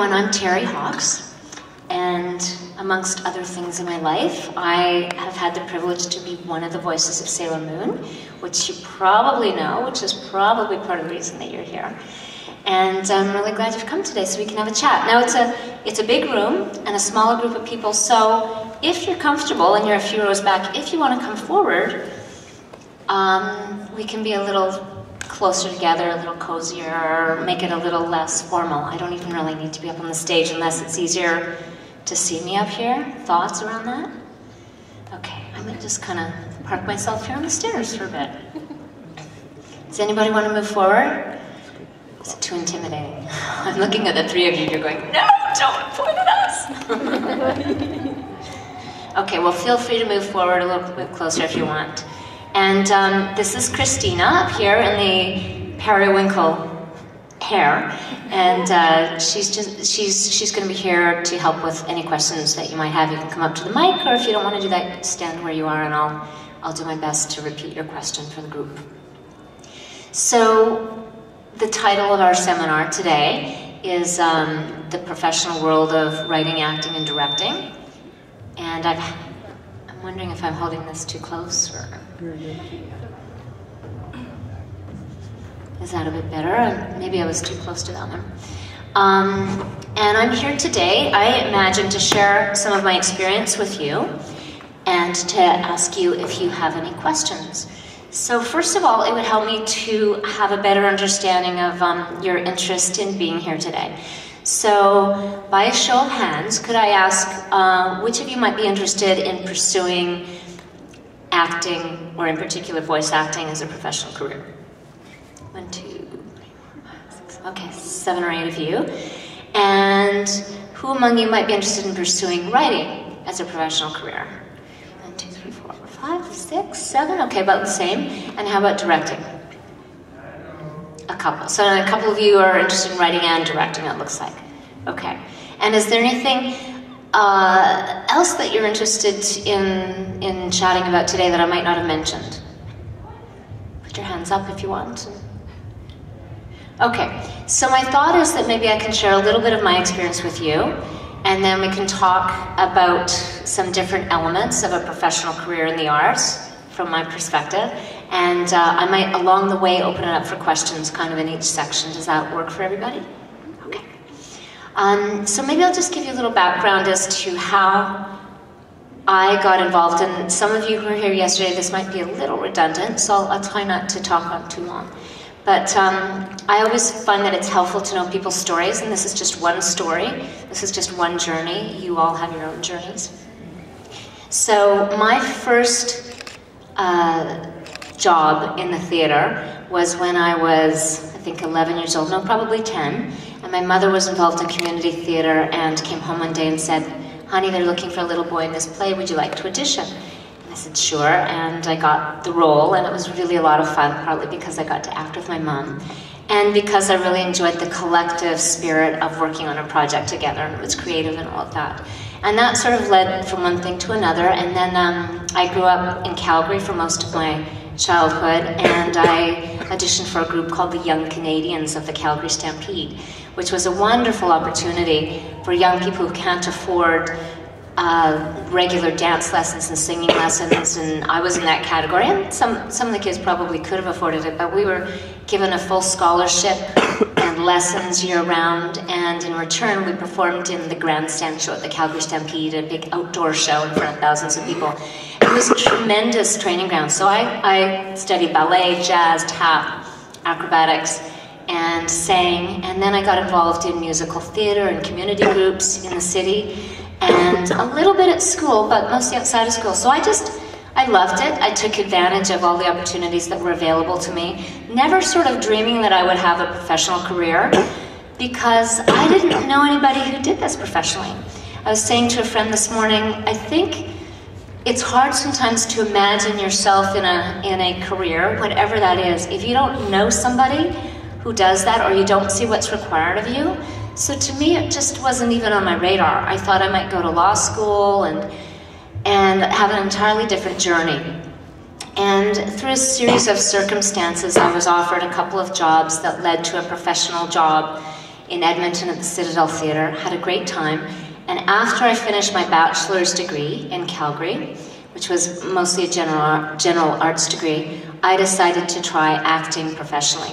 everyone, I'm Terri Hawkes, and amongst other things in my life, I have had the privilege to be one of the voices of Sailor Moon, which you probably know, which is probably part of the reason that you're here. And I'm really glad you've come today so we can have a chat. Now, it's a big room and a smaller group of people, so if you're comfortable and you're a few rows back, if you want to come forward, we can be a little closer together, a little cozier, make it a little less formal. I don't even really need to be up on the stage unless it's easier to see me up here. Thoughts around that? Okay, I'm going to just kind of park myself here on the stairs for a bit. Does anybody want to move forward? Is it too intimidating? I'm looking at the three of you, you're going, no, don't point at us! Okay, well, feel free to move forward a little bit closer if you want. And this is Christina up here in the periwinkle hair, and she's going to be here to help with any questions that you might have. You can come up to the mic, or if you don't want to do that, stand where you are, and I'll do my best to repeat your question for the group. So, the title of our seminar today is The Professional World of Writing, Acting, and Directing. And I'm wondering if I'm holding this too close, or... Is that a bit better? Maybe I was too close to that one. And I'm here today, I imagine, to share some of my experience with you and to ask you if you have any questions. So first of all, it would help me to have a better understanding of your interest in being here today. So by a show of hands, could I ask which of you might be interested in pursuing acting, or in particular voice acting, as a professional career? 1, 2, 3, 4, 5, 6. Okay, 7 or 8 of you. And who among you might be interested in pursuing writing as a professional career? 5, 6, 7, okay, about the same. And how about directing? A couple. So a couple of you are interested in writing and directing, it looks like. Okay. And is there anything else that you're interested in chatting about today that I might not have mentioned? Put your hands up if you want. Okay. So my thought is that maybe I can share a little bit of my experience with you, and then we can talk about some different elements of a professional career in the arts from my perspective, and I might along the way open it up for questions kind of in each section. Does that work for everybody? Okay. So maybe I'll just give you a little background as to how I got involved, and some of you who were here yesterday, this might be a little redundant, so I'll try not to talk on too long. But I always find that it's helpful to know people's stories, and this is just one story. This is just one journey. You all have your own journeys. So my first job in the theater was when I was, I think, 11 years old. No, probably 10. And my mother was involved in community theater and came home one day and said, honey, they're looking for a little boy in this play. Would you like to audition? I said, sure, and I got the role, and it was really a lot of fun, partly because I got to act with my mom, and because I really enjoyed the collective spirit of working on a project together, and it was creative and all of that. And that sort of led from one thing to another, and then I grew up in Calgary for most of my childhood, and I auditioned for a group called the Young Canadians of the Calgary Stampede, which was a wonderful opportunity for young people who can't afford regular dance lessons and singing lessons, and I was in that category, and some of the kids probably could have afforded it, but we were given a full scholarship and lessons year-round, and in return we performed in the grandstand show at the Calgary Stampede, a big outdoor show in front of thousands of people. It was a tremendous training ground, so I studied ballet, jazz, tap, acrobatics, and sang, and then I got involved in musical theater and community groups in the city, and a little bit at school, but mostly outside of school. So I loved it. I took advantage of all the opportunities that were available to me, never sort of dreaming that I would have a professional career, because I didn't know anybody who did this professionally. I was saying to a friend this morning, I think it's hard sometimes to imagine yourself in a career, whatever that is, if you don't know somebody who does that, or you don't see what's required of you. So to me, it just wasn't even on my radar. I thought I might go to law school and have an entirely different journey. And through a series of circumstances, I was offered a couple of jobs that led to a professional job in Edmonton at the Citadel Theatre, had a great time, and after I finished my bachelor's degree in Calgary, which was mostly a general arts degree, I decided to try acting professionally,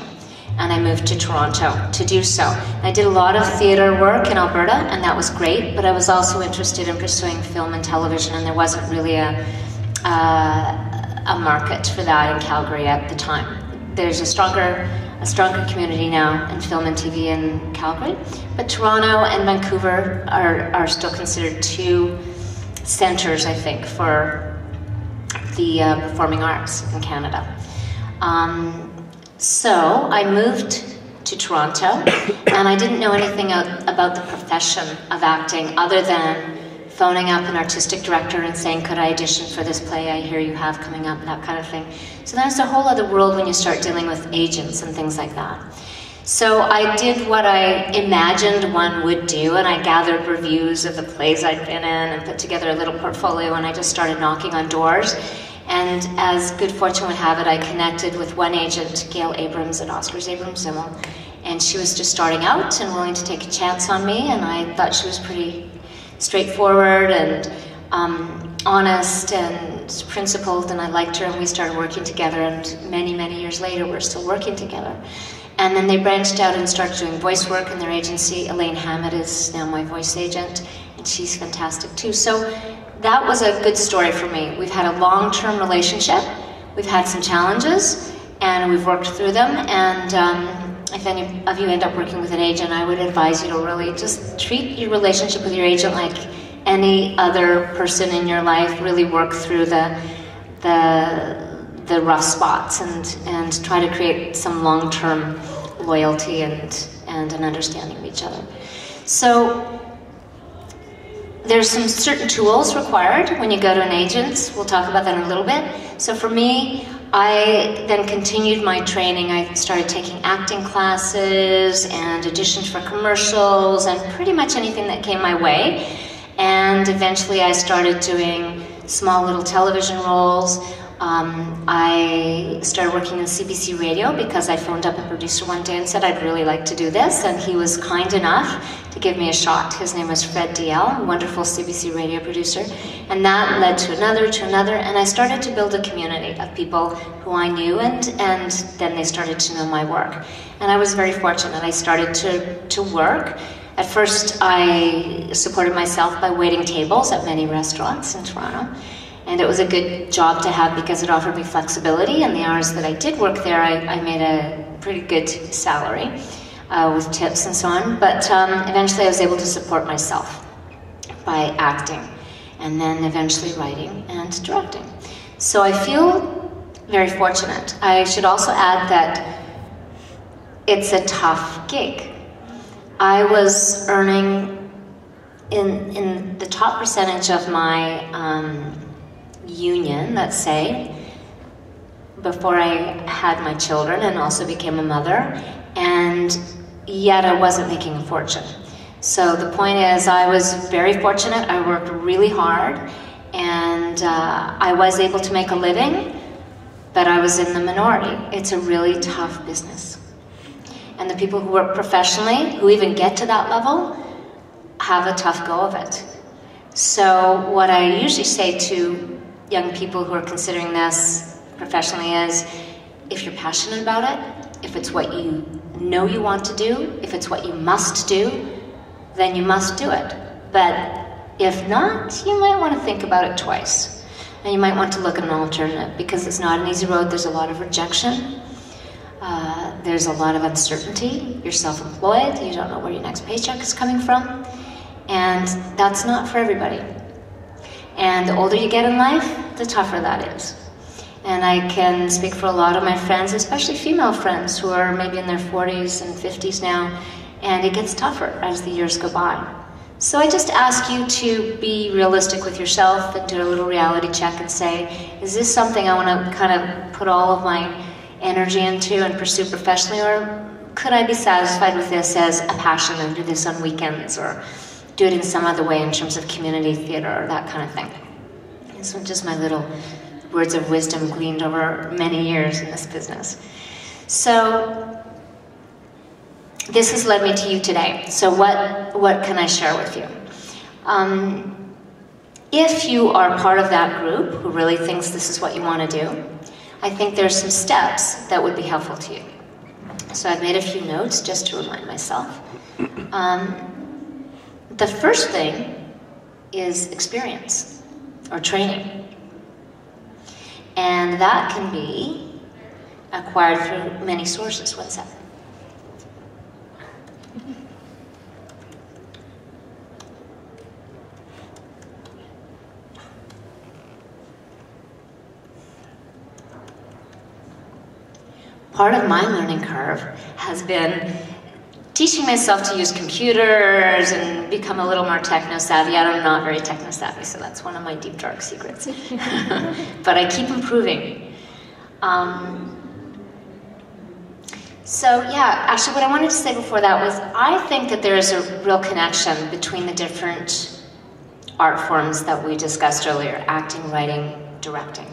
and I moved to Toronto to do so. I did a lot of theatre work in Alberta, and that was great, but I was also interested in pursuing film and television, and there wasn't really a market for that in Calgary at the time. There's a stronger community now in film and TV in Calgary, but Toronto and Vancouver are still considered two centers, I think, for the performing arts in Canada. So I moved to Toronto, and I didn't know anything about the profession of acting other than phoning up an artistic director and saying, could I audition for this play I hear you have coming up, that kind of thing. So that's a whole other world when you start dealing with agents and things like that. So I did what I imagined one would do, and I gathered reviews of the plays I'd been in and put together a little portfolio, and I just started knocking on doors. And as good fortune would have it, I connected with one agent, Gail Abrams at Oscars Abrams Zimmel, and she was just starting out and willing to take a chance on me, and I thought she was pretty straightforward and honest and principled, and I liked her, and we started working together, and many, many years later, we're still working together. And then they branched out and started doing voice work in their agency. Elaine Hammett is now my voice agent, and she's fantastic too. So that was a good story for me. We've had a long-term relationship, we've had some challenges, and we've worked through them, and if any of you end up working with an agent, I would advise you to really just treat your relationship with your agent like any other person in your life. Really work through the rough spots and try to create some long-term loyalty and an understanding of each other. So there's some certain tools required when you go to an agent. We'll talk about that in a little bit. So for me, I then continued my training. I started taking acting classes and auditioned for commercials and pretty much anything that came my way. And eventually I started doing small little television roles. I started working in CBC Radio because I phoned up a producer one day and said I'd really like to do this, and he was kind enough to give me a shot. His name was Fred Diel, a wonderful CBC Radio producer, and that led to another, and I started to build a community of people who I knew, and then they started to know my work. And I was very fortunate. I started to work. At first I supported myself by waiting tables at many restaurants in Toronto. And it was a good job to have because it offered me flexibility, and the hours that I did work there, I made a pretty good salary with tips and so on. But eventually I was able to support myself by acting, and then eventually writing and directing. So I feel very fortunate. I should also add that it's a tough gig. I was earning in the top percentage of my union, let's say, before I had my children and also became a mother, and yet I wasn't making a fortune. So the point is, I was very fortunate. I worked really hard, and I was able to make a living, but I was in the minority. It's a really tough business. And the people who work professionally, who even get to that level, have a tough go of it. So what I usually say to young people who are considering this professionally is, if you're passionate about it, if it's what you know you want to do, if it's what you must do, then you must do it. But if not, you might want to think about it twice. And you might want to look at an alternative, because it's not an easy road. There's a lot of rejection. There's a lot of uncertainty. You're self-employed. You don't know where your next paycheck is coming from. And that's not for everybody. And the older you get in life, the tougher that is. And I can speak for a lot of my friends, especially female friends who are maybe in their 40s and 50s now, and it gets tougher as the years go by. So I just ask you to be realistic with yourself and do a little reality check and say, is this something I want to kind of put all of my energy into and pursue professionally, or could I be satisfied with this as a passion and do this on weekends, or do it in some other way in terms of community theater or that kind of thing. And so just my little words of wisdom gleaned over many years in this business. So this has led me to you today. So what can I share with you? If you are part of that group who really thinks this is what you want to do, I think there are some steps that would be helpful to you. So I've made a few notes just to remind myself. The first thing is experience or training. And that can be acquired through many sources. One second. Part of my learning curve has been teaching myself to use computers and become a little more techno-savvy. I'm not very techno-savvy, so that's one of my deep, dark secrets. But I keep improving. So yeah, actually what I wanted to say before that was I think that there is a real connection between the different art forms that we discussed earlier, acting, writing, directing.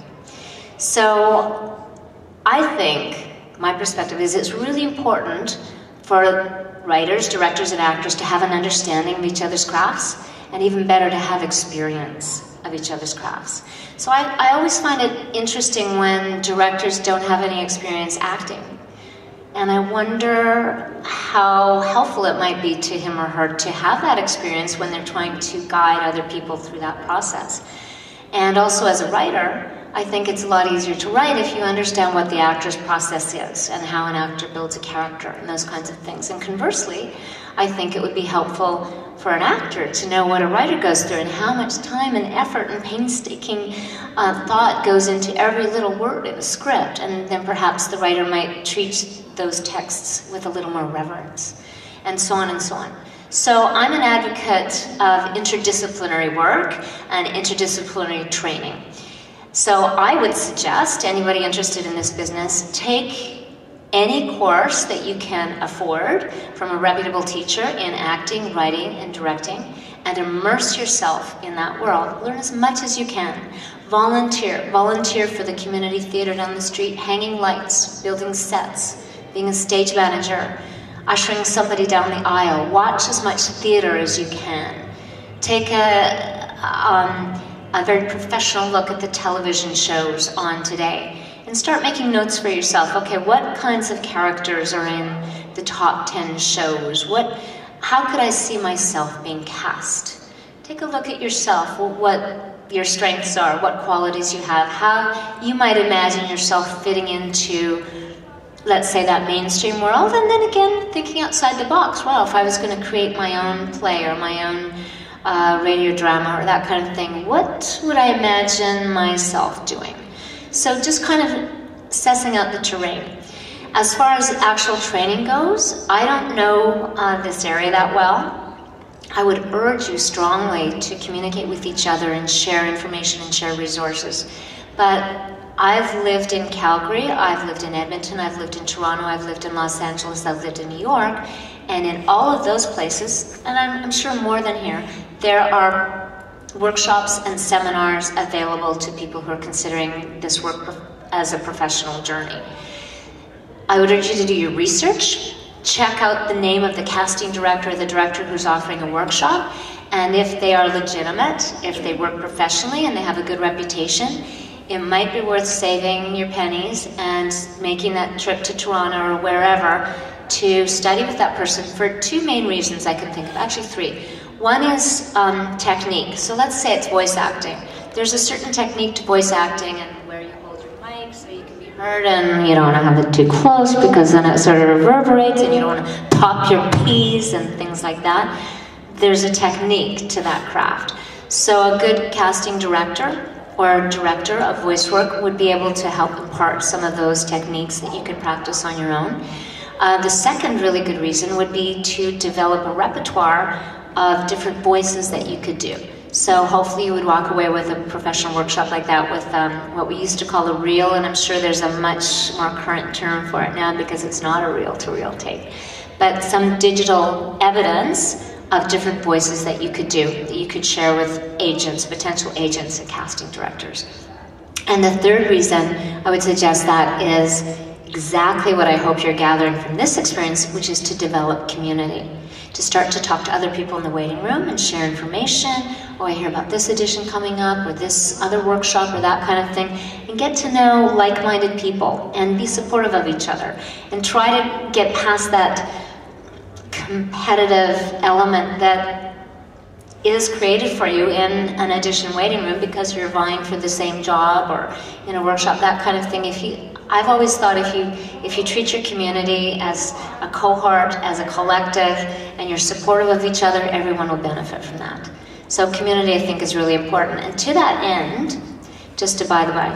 So I think my perspective is it's really important for writers, directors, and actors to have an understanding of each other's crafts, and even better, to have experience of each other's crafts. So I always find it interesting when directors don't have any experience acting, and I wonder how helpful it might be to him or her to have that experience when they're trying to guide other people through that process. And also as a writer, I think it's a lot easier to write if you understand what the actor's process is and how an actor builds a character and those kinds of things. And conversely, I think it would be helpful for an actor to know what a writer goes through and how much time and effort and painstaking thought goes into every little word in the script. And then perhaps the writer might treat those texts with a little more reverence, and so on and so on. So I'm an advocate of interdisciplinary work and interdisciplinary training. So I would suggest anybody interested in this business, take any course that you can afford from a reputable teacher in acting, writing, and directing, and immerse yourself in that world. Learn as much as you can. Volunteer. Volunteer for the community theater down the street, hanging lights, building sets, being a stage manager, ushering somebody down the aisle. Watch as much theater as you can. Take a very professional look at the television shows on today and start making notes for yourself. Okay, what kinds of characters are in the top 10 shows? How could I see myself being cast? Take a look at yourself, what your strengths are, what qualities you have, how you might imagine yourself fitting into, let's say, that mainstream world, and then again, thinking outside the box. Wow, if I was going to create my own play or my own radio drama or that kind of thing, what would I imagine myself doing? So just kind of assessing out the terrain. As far as actual training goes, I don't know this area that well. I would urge you strongly to communicate with each other and share information and share resources. But I've lived in Calgary, I've lived in Edmonton, I've lived in Toronto, I've lived in Los Angeles, I've lived in New York, and in all of those places, and I'm sure more than here, there are workshops and seminars available to people who are considering this work as a professional journey. I would urge you to do your research, check out the name of the casting director or the director who's offering a workshop, and if they are legitimate, if they work professionally and they have a good reputation, it might be worth saving your pennies and making that trip to Toronto or wherever to study with that person for two main reasons I can think of, actually three. One is technique. So let's say it's voice acting. There's a certain technique to voice acting and where you hold your mic so you can be heard, and you don't want to have it too close because then it sort of reverberates and you don't want to pop your P's and things like that. There's a technique to that craft. So a good casting director or director of voice work would be able to help impart some of those techniques that you could practice on your own. The second really good reason would be to develop a repertoire of different voices that you could do. So hopefully you would walk away with a professional workshop like that with what we used to call a reel, and I'm sure there's a much more current term for it now because it's not a reel-to-reel tape, but some digital evidence of different voices that you could do, that you could share with agents, potential agents and casting directors. And the third reason I would suggest that is exactly what I hope you're gathering from this experience, which is to develop community, to start to talk to other people in the waiting room and share information. Oh, I hear about this edition coming up, or this other workshop, or that kind of thing, and get to know like-minded people and be supportive of each other and try to get past that competitive element that is created for you in an edition waiting room because you're vying for the same job or in a workshop, that kind of thing. I've always thought if you treat your community as a cohort, as a collective, and you're supportive of each other, everyone will benefit from that. So community, I think, is really important. And to that end, just to by the way,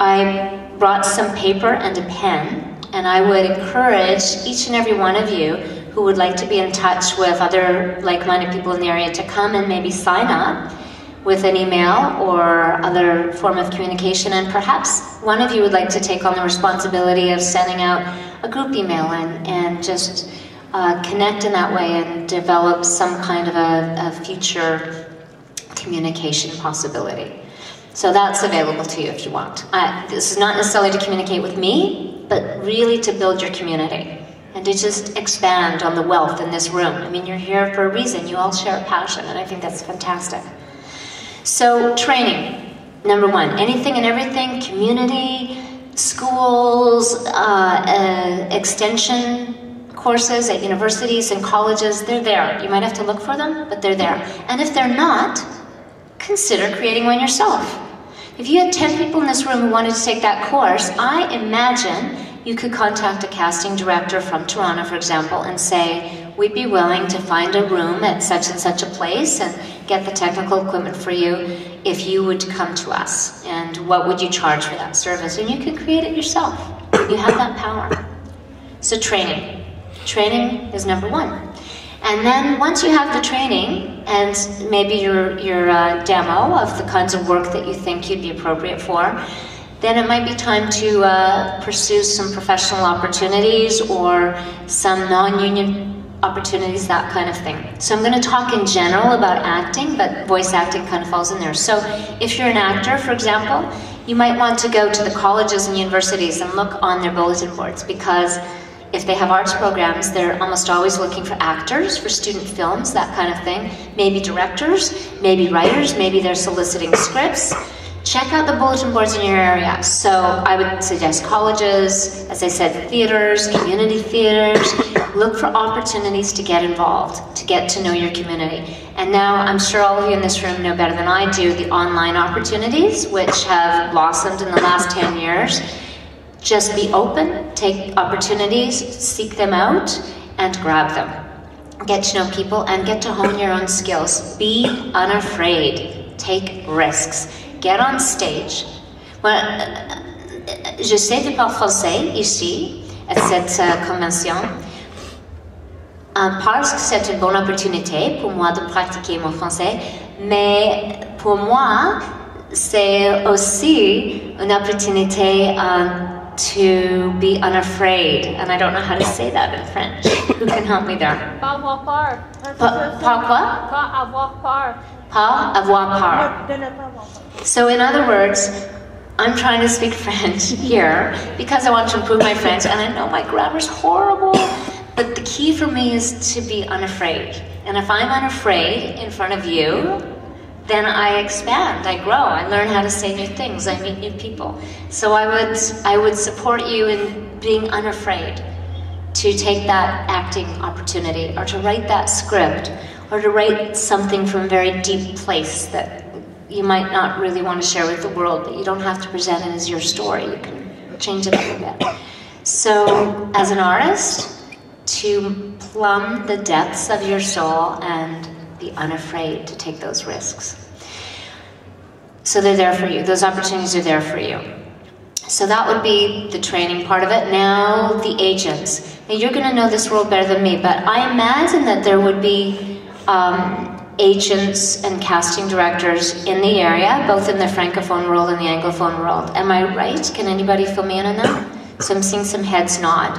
I brought some paper and a pen, and I would encourage each and every one of you who would like to be in touch with other like-minded people in the area to come and maybe sign up with an email or other form of communication, and perhaps one of you would like to take on the responsibility of sending out a group email and just connect in that way and develop some kind of a future communication possibility. So that's available to you if you want. This is not necessarily to communicate with me, but really to build your community and to just expand on the wealth in this room. I mean, you're here for a reason. You all share a passion, and I think that's fantastic. So training, number one, anything and everything, community, schools, extension courses at universities and colleges, they're there. You might have to look for them, but they're there. And if they're not, consider creating one yourself. If you had 10 people in this room who wanted to take that course, I imagine you could contact a casting director from Toronto, for example, and say, we'd be willing to find a room at such and such a place and get the technical equipment for you if you would come to us. And what would you charge for that service? And you can create it yourself. You have that power. So training. Training is number one. And then once you have the training and maybe your demo of the kinds of work that you think you'd be appropriate for, then it might be time to pursue some professional opportunities or some non-union opportunities, that kind of thing. So I'm going to talk in general about acting, but voice acting kind of falls in there. So if you're an actor, for example, you might want to go to the colleges and universities and look on their bulletin boards, because if they have arts programs, they're almost always looking for actors, for student films, that kind of thing, maybe directors, maybe writers, maybe they're soliciting scripts. Check out the bulletin boards in your area. So I would suggest colleges, as I said, theaters, community theaters. Look for opportunities to get involved, to get to know your community. And now I'm sure all of you in this room know better than I do the online opportunities, which have blossomed in the last 10 years. Just be open, take opportunities, seek them out, and grab them. Get to know people and get to hone your own skills. Be unafraid, take risks. Get on stage. Well, je sais du parle français ici, à cette convention, parce que c'est une bonne opportunité pour moi de pratiquer mon français, mais pour moi, c'est aussi une opportunité to be unafraid. And I don't know how to say that in French. Who can help me there? Pas avoir peur. Pas quoi? Pas avoir peur. Pas avoir peur. So in other words, I'm trying to speak French here because I want to improve my French, and I know my grammar's horrible, but the key for me is to be unafraid. And if I'm unafraid in front of you, then I expand, I grow, I learn how to say new things, I meet new people. So I would support you in being unafraid to take that acting opportunity, or to write that script, or to write something from a very deep place that you might not really want to share with the world, but you don't have to present it as your story. You can change it up a bit. So as an artist, to plumb the depths of your soul and be unafraid to take those risks. So they're there for you. Those opportunities are there for you. So that would be the training part of it. Now the agents. Now you're going to know this world better than me, but I imagine that there would be agents and casting directors in the area, both in the Francophone world and the Anglophone world. Am I right? Can anybody fill me in on that? So I'm seeing some heads nod.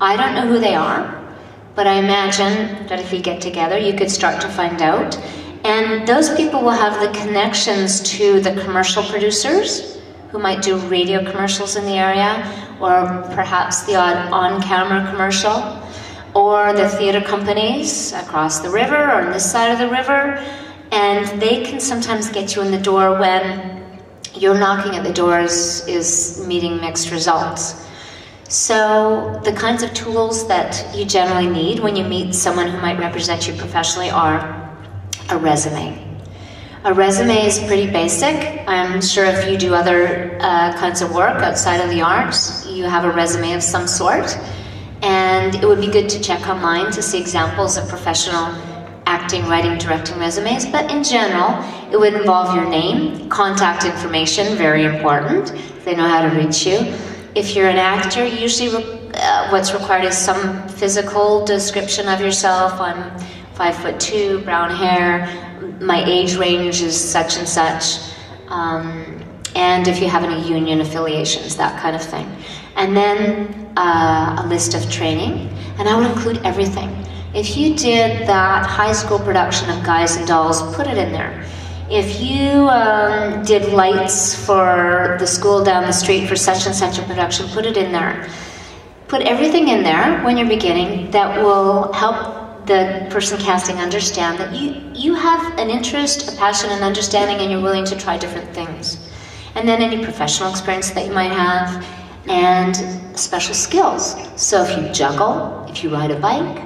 I don't know who they are, but I imagine that if you get together, you could start to find out. And those people will have the connections to the commercial producers who might do radio commercials in the area, or perhaps the odd on-camera commercial, or the theater companies across the river or on this side of the river, and they can sometimes get you in the door when your knocking at the doors is meeting mixed results. So the kinds of tools that you generally need when you meet someone who might represent you professionally are a resume. A resume is pretty basic. I'm sure if you do other kinds of work outside of the arts, you have a resume of some sort. And it would be good to check online to see examples of professional acting, writing, directing resumes. But in general, it would involve your name, contact information, very important. They know how to reach you. If you're an actor, usually what's required is some physical description of yourself. I'm 5'2", brown hair, my age range is such and such, and if you have any union affiliations, that kind of thing. And then a list of training, and I would include everything. If you did that high school production of Guys and Dolls, put it in there. If you did lights for the school down the street for such and such a production, put it in there. Put everything in there when you're beginning that will help the person casting understand that you have an interest, a passion, an understanding, and you're willing to try different things. And then any professional experience that you might have, and special skills. So if you juggle, if you ride a bike,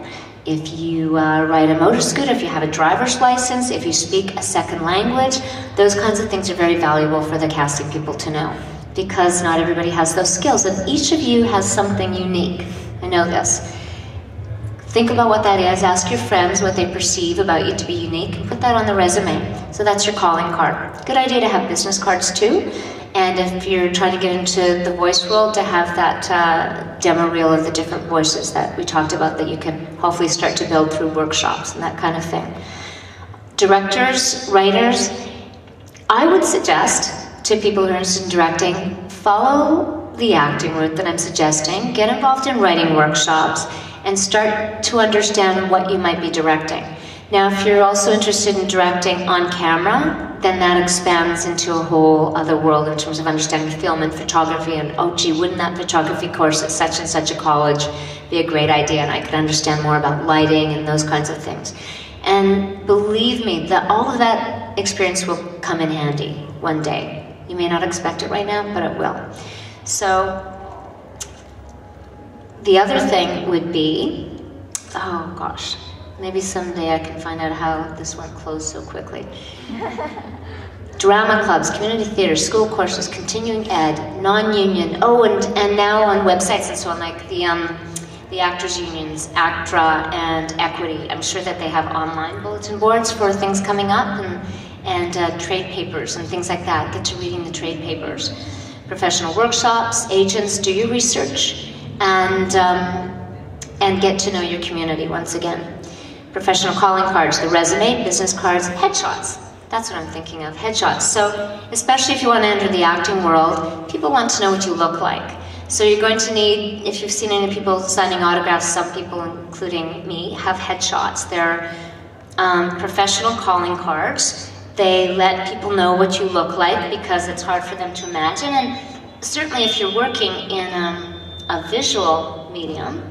if you ride a motor scooter, if you have a driver's license, if you speak a second language, those kinds of things are very valuable for the casting people to know, because not everybody has those skills, and each of you has something unique. I know this. Think about what that is, ask your friends what they perceive about you to be unique, and put that on the resume. So that's your calling card. Good idea to have business cards too, and if you're trying to get into the voice world, to have that demo reel of the different voices that we talked about that you can hopefully start to build through workshops and that kind of thing. Directors, writers, I would suggest to people who are interested in directing, follow the acting route that I'm suggesting, get involved in writing workshops, and start to understand what you might be directing. Now, if you're also interested in directing on camera, then that expands into a whole other world in terms of understanding film and photography, and oh gee, wouldn't that photography course at such and such a college be a great idea, and I could understand more about lighting and those kinds of things. And believe me, that all of that experience will come in handy one day. You may not expect it right now, but it will. So, the other thing would be, oh gosh, maybe someday I can find out how this one closed so quickly. Drama clubs, community theater, school courses, continuing ed, non-union, oh, and now on websites and so on, like the actors unions, ACTRA and Equity. I'm sure that they have online bulletin boards for things coming up, and trade papers and things like that. Get to reading the trade papers. Professional workshops, agents, do your research. And get to know your community once again. Professional calling cards, the resume, business cards, headshots. That's what I'm thinking of, headshots. So especially if you want to enter the acting world, people want to know what you look like. So you're going to need, if you've seen any people signing autographs, some people, including me, have headshots. They're professional calling cards. They let people know what you look like because it's hard for them to imagine. And certainly if you're working in a visual medium,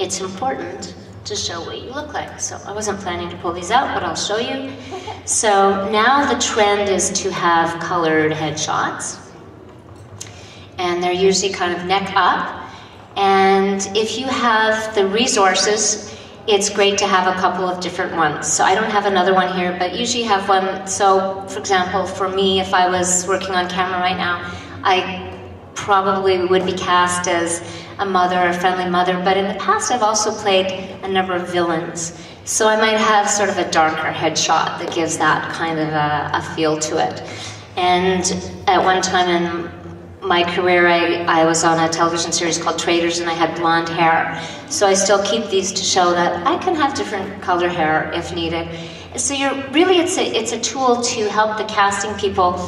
it's important to show what you look like. So I wasn't planning to pull these out, but I'll show you. So now the trend is to have colored headshots, and they're usually kind of neck up. And if you have the resources, it's great to have a couple of different ones. So I don't have another one here, but usually have one. So for example, for me, if I was working on camera right now, I probably would be cast as a mother, a friendly mother, but in the past I've also played a number of villains. So I might have sort of a darker headshot that gives that kind of a feel to it. And at one time in my career, I was on a television series called Traders, and I had blonde hair. So I still keep these to show that I can have different color hair if needed. So you're really, it's a tool to help the casting people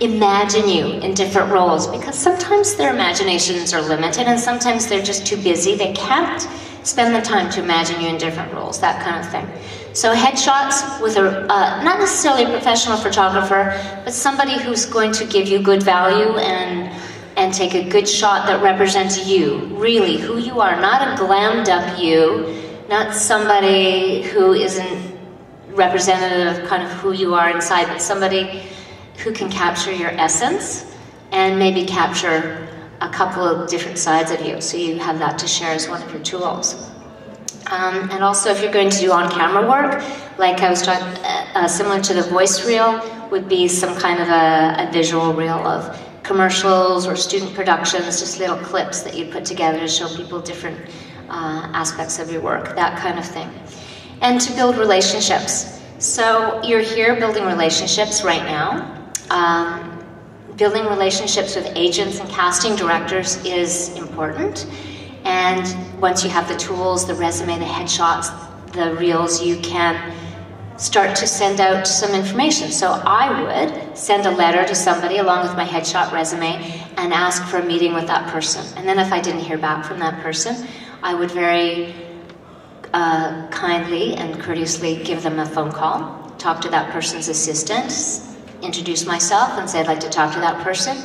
imagine you in different roles, because sometimes their imaginations are limited and sometimes they're just too busy. They can't spend the time to imagine you in different roles, that kind of thing. So headshots with a not necessarily a professional photographer, but somebody who's going to give you good value and take a good shot that represents you, really, who you are, not a glammed up you, not somebody who isn't representative of kind of who you are inside, but somebody who can capture your essence and maybe capture a couple of different sides of you, so you have that to share as one of your tools. And also, if you're going to do on-camera work, like I was talking, similar to the voice reel, would be some kind of a visual reel of commercials or student productions, just little clips that you put together to show people different aspects of your work, that kind of thing. And to build relationships. So you're here building relationships right now. Building relationships with agents and casting directors is important. And once you have the tools, the resume, the headshots, the reels, you can start to send out some information. So I would send a letter to somebody along with my headshot resume and ask for a meeting with that person. And then if I didn't hear back from that person, I would very kindly and courteously give them a phone call, talk to that person's assistant, introduce myself and say I'd like to talk to that person.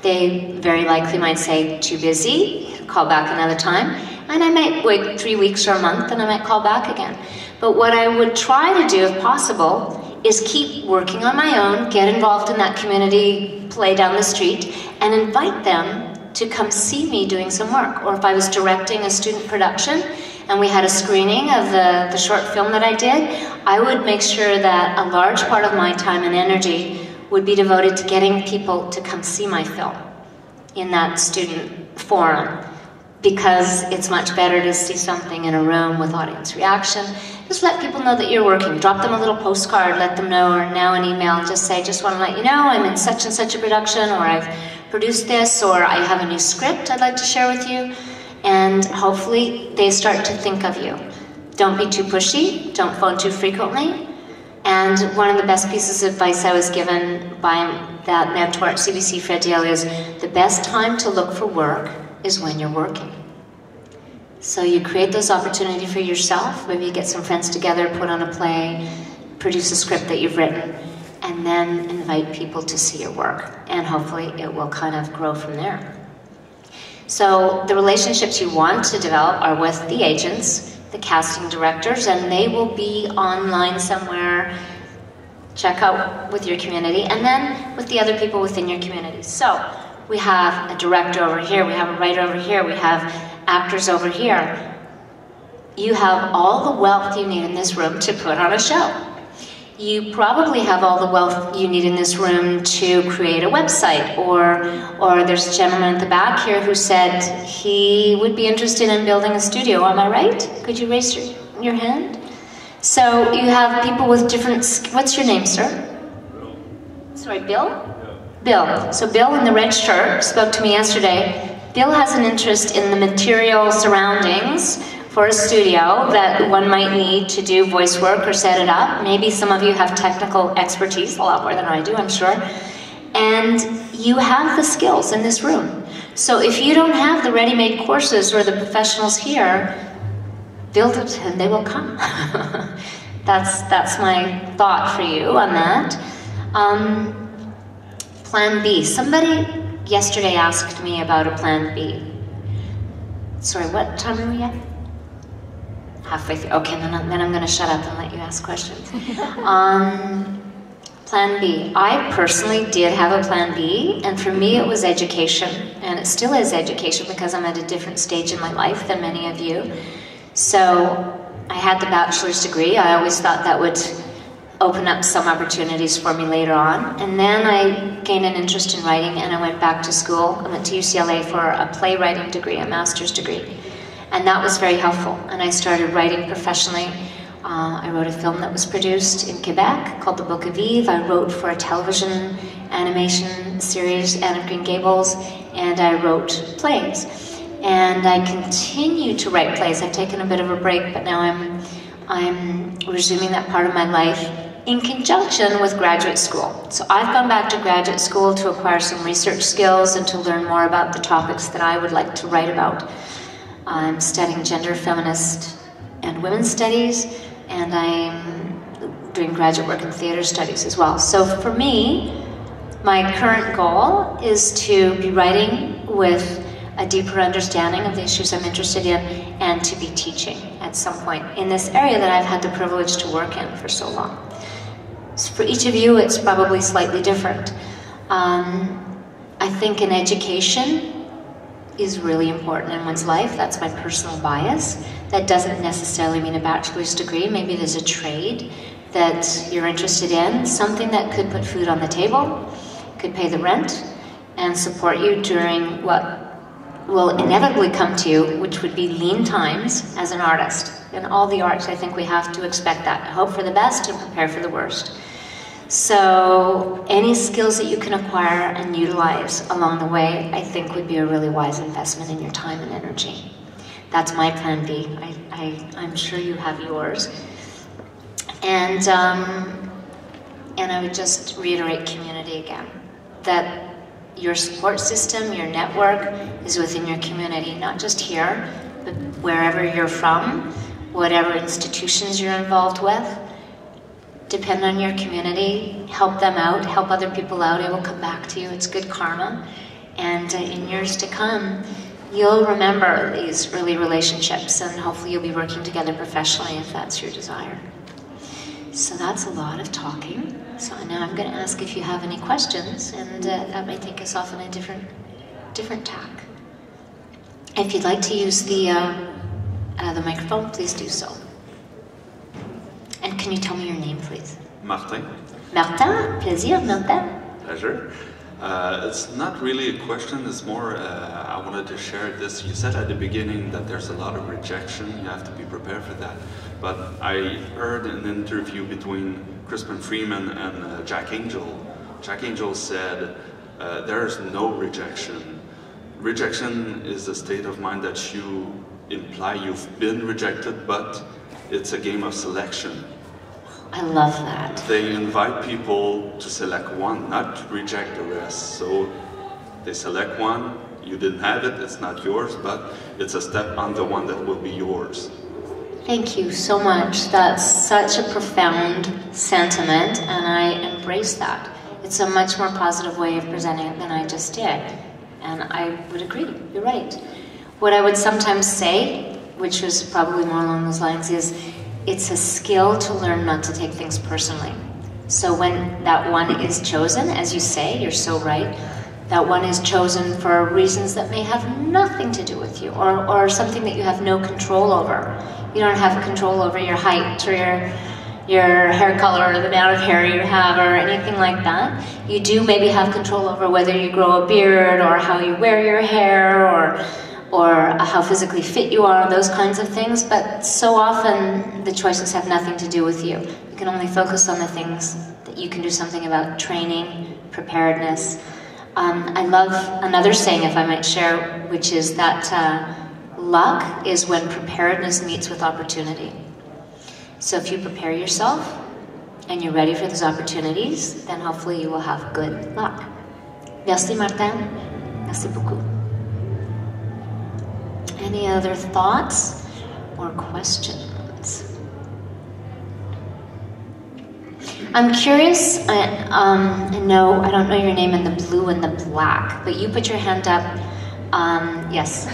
They very likely might say, too busy, call back another time. And I might wait 3 weeks or a month and I might call back again. But what I would try to do, if possible, is keep working on my own, get involved in that community play down the street, and invite them to come see me doing some work. Or if I was directing a student production and we had a screening of the short film that I did, I would make sure that a large part of my time and energy would be devoted to getting people to come see my film in that student forum, because it's much better to see something in a room with audience reaction. Just let people know that you're working. Drop them a little postcard, let them know, or now an email, just say, just want to let you know I'm in such and such a production, or I've produced this, or I have a new script I'd like to share with you. And hopefully they start to think of you. Don't be too pushy, don't phone too frequently. And one of the best pieces of advice I was given by that mentor at CBC, Fred Diel, is the best time to look for work is when you're working. So you create those opportunities for yourself, maybe you get some friends together, put on a play, produce a script that you've written, and then invite people to see your work. And hopefully it will kind of grow from there. So the relationships you want to develop are with the agents, the casting directors, and they will be online somewhere. Check out with your community, and then with the other people within your community. So we have a director over here, we have a writer over here, we have actors over here. You have all the wealth you need in this room to put on a show. You probably have all the wealth you need in this room to create a website, or there's a gentleman at the back here who said he would be interested in building a studio, am I right? Could you raise your hand? So you have people with different, what's your name, sir? Bill. Sorry, Bill? Yeah. Bill. So Bill in the red shirt spoke to me yesterday. Bill has an interest in the material surroundings for a studio that one might need to do voice work or set it up. Maybe some of you have technical expertise, a lot more than I do, I'm sure. And you have the skills in this room. So if you don't have the ready-made courses or the professionals here, build it and they will come. That's my thought for you on that. Plan B. Somebody yesterday asked me about a plan B. Sorry, what time are we at? Halfway through. Okay, then I'm going to shut up and let you ask questions. Plan B. I personally did have a plan B, and for me it was education, and it still is education because I'm at a different stage in my life than many of you. So I had the bachelor's degree. I always thought that would open up some opportunities for me later on. And then I gained an interest in writing, and I went back to school. I went to UCLA for a playwriting degree, a master's degree. And that was very helpful, and I started writing professionally. I wrote a film that was produced in Quebec called The Book of Eve. I wrote for a television animation series, Anne of Green Gables, and I wrote plays. And I continue to write plays. I've taken a bit of a break, but now I'm resuming that part of my life in conjunction with graduate school. So I've gone back to graduate school to acquire some research skills and to learn more about the topics that I would like to write about. I'm studying gender, feminist, and women's studies. and I'm doing graduate work in theater studies as well. So for me, my current goal is to be writing with a deeper understanding of the issues I'm interested in, and to be teaching at some point in this area that I've had the privilege to work in for so long. So for each of you, it's probably slightly different. I think an education is really important in one's life. That's my personal bias. That doesn't necessarily mean a bachelor's degree. Maybe there's a trade that you're interested in, something that could put food on the table, could pay the rent, and support you during what will inevitably come to you, which would be lean times as an artist. In all the arts, I think we have to expect that. Hope for the best and prepare for the worst. So any skills that you can acquire and utilize along the way, I think would be a really wise investment in your time and energy. That's my plan B. I'm sure you have yours. And I would just reiterate community again. That your support system, your network is within your community, not just here, but wherever you're from, whatever institutions you're involved with. Depend on your community, help them out, help other people out, it will come back to you, it's good karma. And in years to come, you'll remember these early relationships, and hopefully you'll be working together professionally if that's your desire. So that's a lot of talking. So now I'm going to ask if you have any questions, and that may take us off on a different tack. If you'd like to use the microphone, please do so. And can you tell me your name, please? Martin. Martin, plaisir, Martin. Pleasure. It's not really a question, it's more I wanted to share this. You said at the beginning that there's a lot of rejection, you have to be prepared for that. But I heard an interview between Crispin Freeman and Jack Angel. Jack Angel said, there's no rejection. Rejection is a state of mind that you imply you've been rejected, but it's a game of selection. I love that. They invite people to select one, not to reject the rest. So they select one, you didn't have it, it's not yours, but it's a step on the one that will be yours. Thank you so much. That's such a profound sentiment, and I embrace that. It's a much more positive way of presenting it than I just did. And I would agree, you're right. What I would sometimes say, which was probably more along those lines, is it's a skill to learn not to take things personally. So when that one is chosen, as you say, you're so right, that one is chosen for reasons that may have nothing to do with you, or something that you have no control over. You don't have control over your height or your hair color or the amount of hair you have or anything like that. You do maybe have control over whether you grow a beard or how you wear your hair or how physically fit you are, those kinds of things, but so often the choices have nothing to do with you. You can only focus on the things that you can do something about, training, preparedness. I love another saying, if I might share, which is that luck is when preparedness meets with opportunity. So if you prepare yourself and you're ready for those opportunities, then hopefully you will have good luck. Merci Martin, merci beaucoup. Any other thoughts or questions? I'm curious, no, I don't know your name in the blue and the black, but you put your hand up. Yes.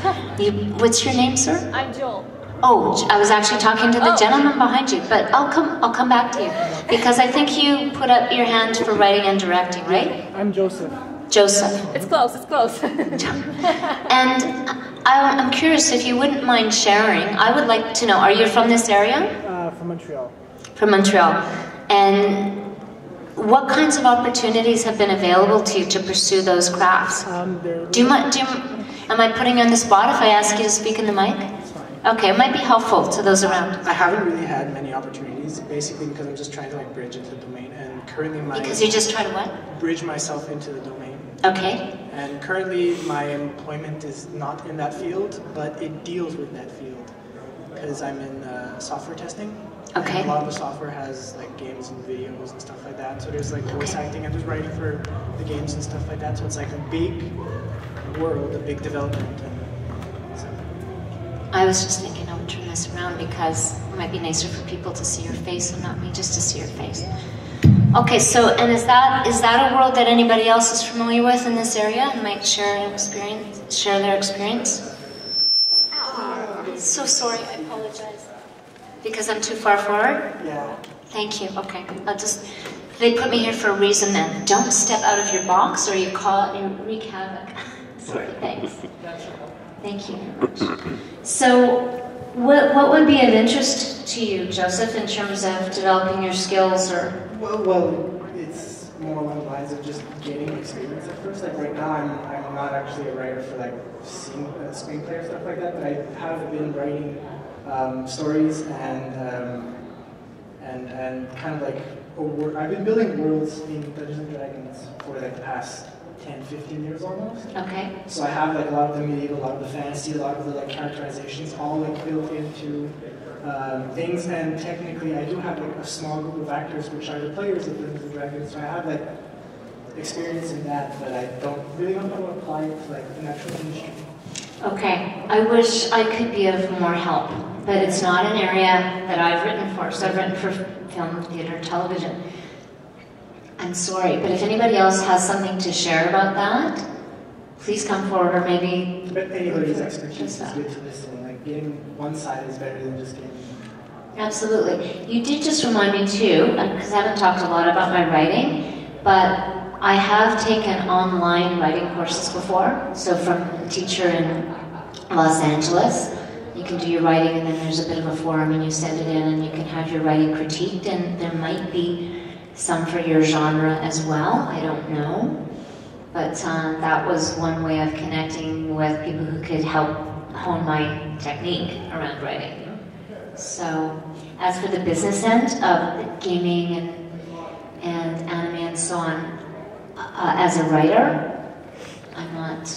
What's your name, sir? I'm Joel. Oh, I was actually talking to the gentleman behind you, but I'll come back to you, because I think you put up your hand for writing and directing, right? I'm Joseph. Joseph. It's close, it's close. And I'm curious if you wouldn't mind sharing. I would like to know, are you from this area? From Montreal. From Montreal. And what kinds of opportunities have been available to you to pursue those crafts? Am I putting you on the spot if I ask you to speak in the mic? It's fine. Okay, it might be helpful to those around. I haven't really had many opportunities, basically because I'm just trying to like bridge into the domain, and currently my... Because you just try to what? Bridge myself into the domain. Okay. And currently my employment is not in that field, but it deals with that field, because I'm in software testing. Okay. And a lot of the software has like games and videos and stuff like that, so there's like voice acting and there's writing for the games and stuff like that, so it's like a big world, a big development. And so. I was just thinking I would turn this around, because It might be nicer for people to see your face and not me, just to see your face. Okay, so, and is that a world that anybody else is familiar with in this area and might share an experience, share their experience? Oh, so sorry, I apologize. Because I'm too far forward? Yeah. Thank you, okay. I'll just, they put me here for a reason then. Don't step out of your box or you call and wreak havoc. Sorry, thanks. Thank you very much. So, what would be of interest to you, Joseph, in terms of developing your skills or? Well, it's more along the lines of just gaining experience at first. Like right now, I'm not actually a writer for like screenplay or stuff like that, but I have been writing stories and kind of like I've been building worlds in Dungeons and Dragons for like the past 10-15 years almost. Okay. So I have like a lot of the medieval, a lot of the fantasy, a lot of the like characterizations all like built into things, and technically I do have like a small group of actors which are the players of Dungeons and Dragons, so I have like experience in that, but I don't really want to apply it to like the actual industry. Okay. I wish I could be of more help, but it's not an area that I've written for, so I've written for film, theater, television. I'm sorry, but if anybody else has something to share about that, please come forward, or maybe... But anybody's expertise is good to listen. Like, getting one side is better than just getting... Absolutely. You did just remind me, too, because I haven't talked a lot about my writing, but I have taken online writing courses before. So from a teacher in Los Angeles, you can do your writing, and then there's a bit of a forum, and you send it in, and you can have your writing critiqued, and there might be some for your genre as well, I don't know. But that was one way of connecting with people who could help hone my technique around writing. So, as for the business end of gaming and anime and so on, as a writer, I'm not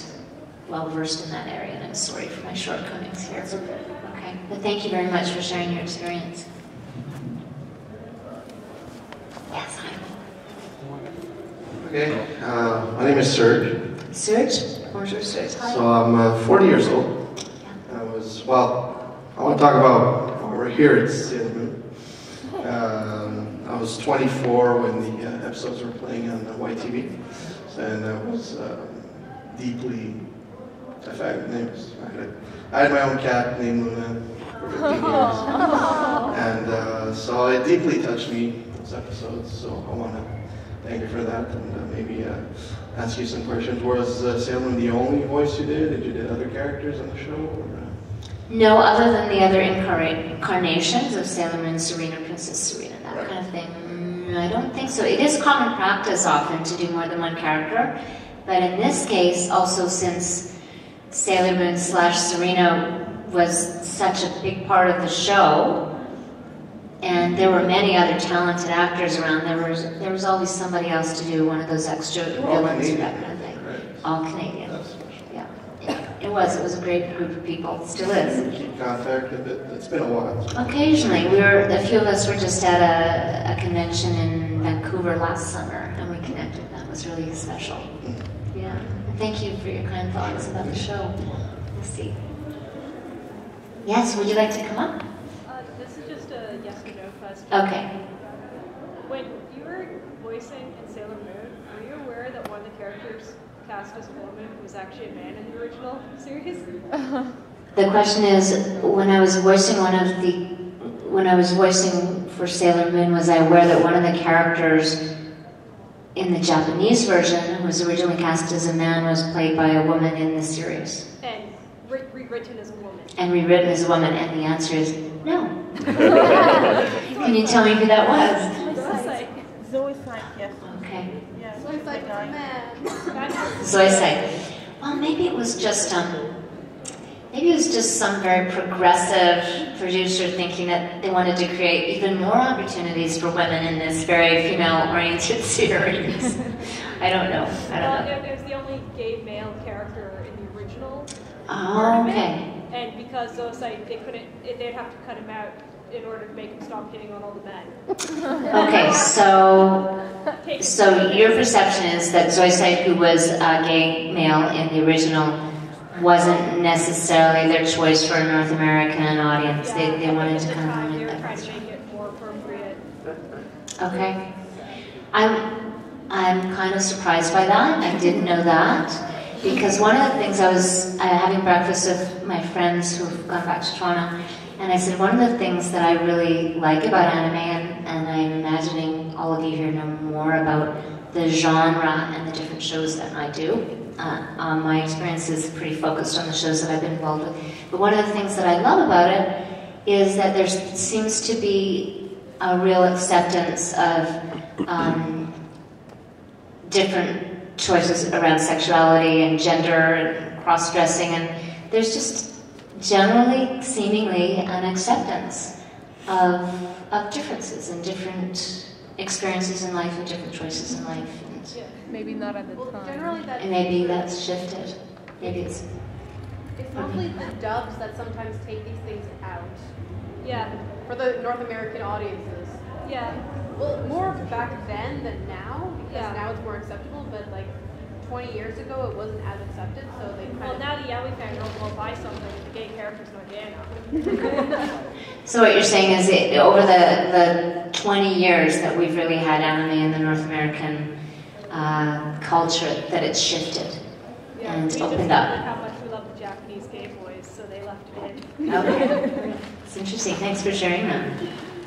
well versed in that area, and I'm sorry for my shortcomings here. Okay, but thank you very much for sharing your experience. Yes, hi. Okay, my name is Serge. Serge? Bonjour, Serge. Hi. So I'm 40 years old. Yeah. I want to talk about, we're here at Sailor Moon. I was 24 when the episodes were playing on YTV, and I was deeply, I had my own cat named Luna for 15 years, and so it deeply touched me. Episodes, so I want to thank you for that, and maybe ask you some questions. Was Sailor the only voice you did? Did you do other characters on the show? Or, No, other than the other incarnations of Sailor Moon, Serena, Princess Serena, that kind of thing. I don't think so. It is common practice often to do more than one character, but in this case, also since Sailor Moon / Serena was such a big part of the show, and there were many other talented actors around. There was always somebody else to do one of those extra villains or that kind of thing. Right. All Canadian. Yeah. It was a great group of people. It still is. Keep contact with it. It's been a while. Occasionally. A few of us were just at a convention in Vancouver last summer, and we connected. That was really special. Yeah. And thank you for your kind thoughts about the show. Let's see. Yes, would you like to come up? Okay. When you were voicing in Sailor Moon, were you aware that one of the characters cast as a woman was actually a man in the original series? The question is, when I was voicing for Sailor Moon, was I aware that one of the characters in the Japanese version, who was originally cast as a man, was played by a woman in the series? And rewritten as a woman. And rewritten as a woman, and the answer is no. Can you tell me who that was? Zoysite, yes. Okay. Yeah. Zoysite, man. Zoysite. Well, maybe it was just some very progressive producer thinking that they wanted to create even more opportunities for women in this very female-oriented series. I don't know. Well, there's the only gay male character in the original. Oh, okay. And because Zoysite, they'd have to cut him out in order to make him stop hitting on all the men. Okay, so your perception is that Zoysite, who was a gay male in the original, wasn't necessarily their choice for a North American audience. Yeah, they wanted to come in. Okay. I'm kind of surprised by that. I didn't know that, because one of the things I was having breakfast with my friends who've gone back to Toronto, and I said one of the things that I really like about anime, and I'm imagining all of you here know more about the genre and the different shows that I do. My experience is pretty focused on the shows that I've been involved with. But one of the things that I love about it is that there seems to be a real acceptance of different choices around sexuality and gender and cross-dressing, and there's just generally, seemingly, an acceptance of differences and different experiences in life and different choices in life. Yeah, maybe not at the time. Generally that and maybe that's shifted. Maybe it's... It's mostly the dubs that sometimes take these things out. Yeah. For the North American audiences. Yeah. Well, more back then than now, because now it's more acceptable, but like 20 years ago it wasn't as accepted, so they kind of... Well, now the Yahweh fan will buy something if the gay character's not gay enough. So what you're saying is it, over the 20 years that we've really had anime in the North American culture, that it's shifted and opened up. Like how much we love the Japanese gay boys, so they left it in. Okay, it's interesting. Thanks for sharing that.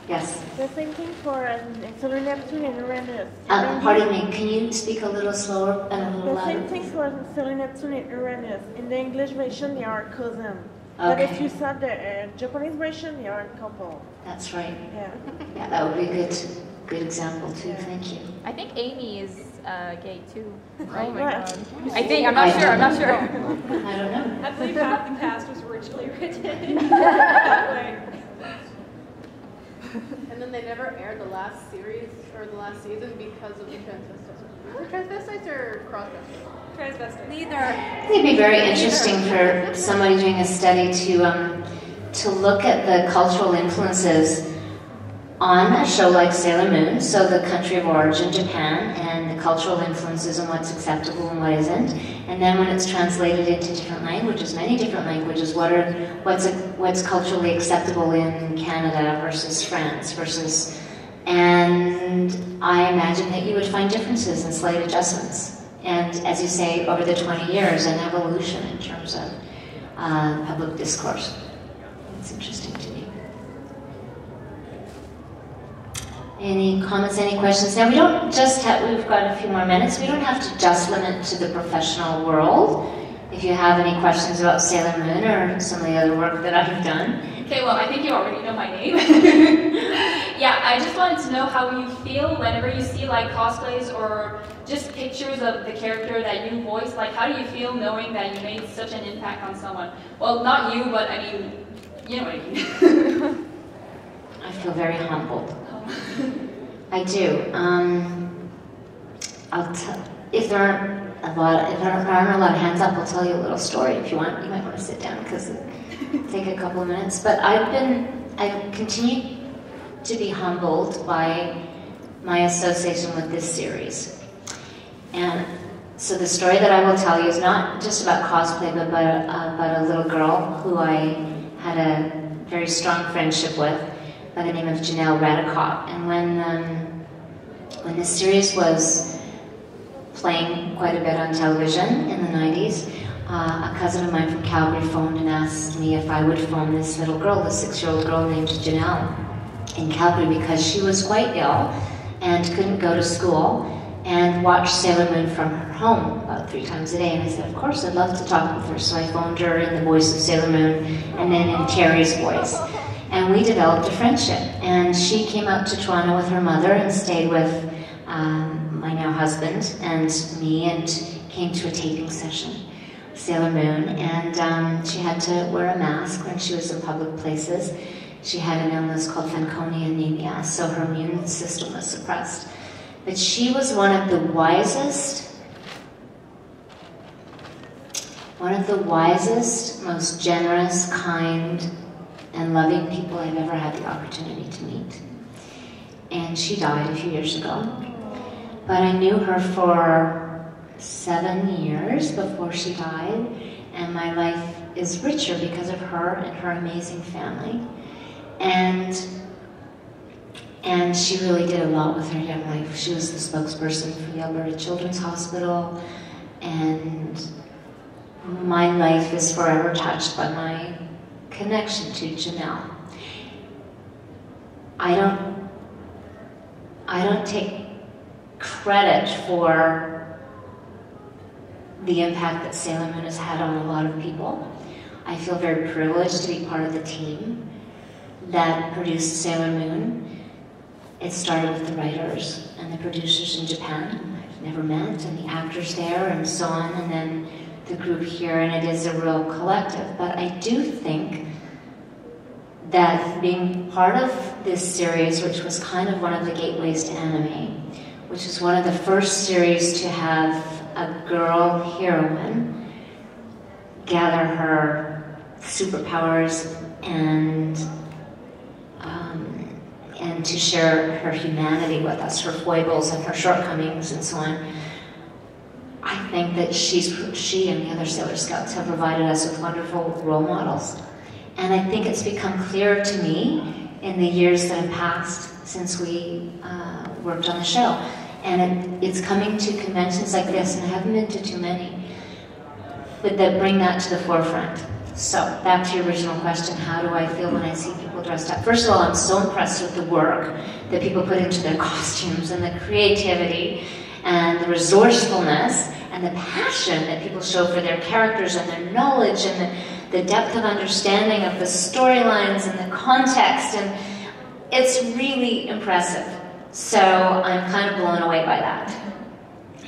Yes. The same thing for Solar Neptune and Uranus. Pardon me. Can you speak a little slower and a little louder? The same thing for Solar Neptune and Uranus. In the English version, they are cousins. Okay. But if you saw the Japanese version, they are a couple. That's right. Yeah. Yeah, that would be a good example too. Yeah. Thank you. I think Amy is. Gay too. Right. Oh my God. I think I'm not sure. I don't know. I believe half the cast was originally written. And then they never aired the last series or the last season because of the transvestites. Were transvestites or crossdressers? Transvestites. Neither. I think it'd be very interesting for somebody doing a study to look at the cultural influences on a show like Sailor Moon, so the country of origin, Japan, and the cultural influences on what's acceptable and what isn't, and then when it's translated into different languages, many different languages, what's culturally acceptable in Canada versus France versus, and I imagine that you would find differences and slight adjustments, and as you say, over the 20 years, an evolution in terms of public discourse. It's interesting to me. Any comments, any questions? Now, we don't just have, we've got a few more minutes. We don't have to just limit to the professional world. If you have any questions about Sailor Moon or some of the other work that I've done. Okay, well, I think you already know my name. Yeah, I just wanted to know how you feel whenever you see like cosplays or just pictures of the character that you voiced. Like, how do you feel knowing that you made such an impact on someone? Well, not you, but I mean, you know what I mean. I feel very humbled. I do. If there aren't a lot of hands up, I'll tell you a little story if you want. You might want to sit down because it'll take a couple of minutes. But I've continued to be humbled by my association with this series. And so the story that I will tell you is not just about cosplay, but about a little girl who I had a very strong friendship with, by the name of Janelle Radicott. And when this series was playing quite a bit on television in the 90s, a cousin of mine from Calgary phoned and asked me if I would phone this little girl, this 6-year-old girl named Janelle, in Calgary, because she was quite ill and couldn't go to school, and watched Sailor Moon from her home about 3 times a day. And I said, of course, I'd love to talk with her. So I phoned her in the voice of Sailor Moon and then in Terry's voice. And we developed a friendship. And she came out to Toronto with her mother and stayed with my now husband and me, and came to a taping session, Sailor Moon. And she had to wear a mask when she was in public places. She had an illness called Fanconi anemia, so her immune system was suppressed. But she was one of the wisest, most generous, kind, and loving people I've ever had the opportunity to meet. And she died a few years ago. But I knew her for 7 years before she died, and my life is richer because of her and her amazing family. And And she really did a lot with her young life. She was the spokesperson for the Alberta Children's Hospital, and my life is forever touched by my connection to Janelle. I don't take credit for the impact that Sailor Moon has had on a lot of people. I feel very privileged to be part of the team that produced Sailor Moon. It started with the writers and the producers in Japan, I've never met, and the actors there and so on, and then the group here, and it is a real collective. But I do think that being part of this series, which was kind of one of the gateways to anime, which is one of the first series to have a girl heroine gather her superpowers and to share her humanity with us, her foibles and her shortcomings and so on. I think that she and the other Sailor Scouts have provided us with wonderful role models. And I think it's become clearer to me in the years that have passed since we worked on the show. And it's coming to conventions like this, and I haven't been to too many, but that bring that to the forefront. So, back to your original question, how do I feel when I see people dressed up? First of all, I'm so impressed with the work that people put into their costumes, and the creativity, and the resourcefulness, and the passion that people show for their characters, and their knowledge, and the depth of understanding of the storylines, and the context, and it's really impressive. So, I'm kind of blown away by that.